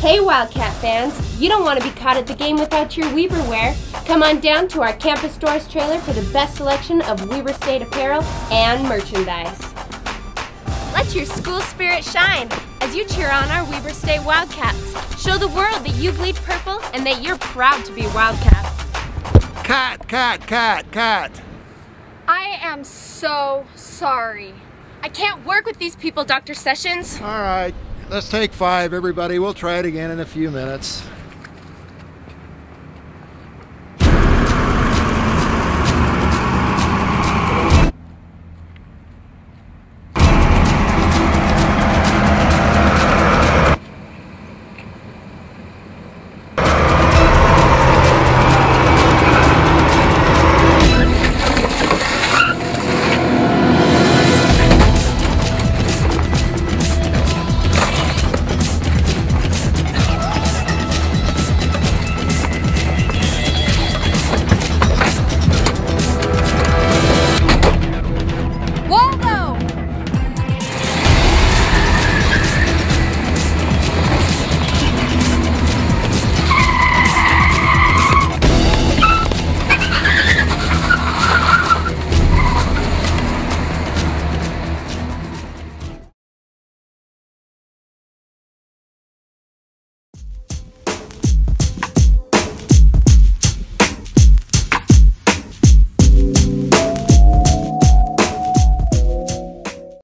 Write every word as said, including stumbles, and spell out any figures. Hey Wildcat fans, you don't want to be caught at the game without your Weber wear. Come on down to our Campus Stores trailer for the best selection of Weber State apparel and merchandise. Let your school spirit shine as you cheer on our Weber State Wildcats. Show the world that you bleed purple and that you're proud to be Wildcat. Cat, cat, cat, cat. I am so sorry. I can't work with these people, Doctor Sessions. All right. Let's take five, everybody. We'll try it again in a few minutes.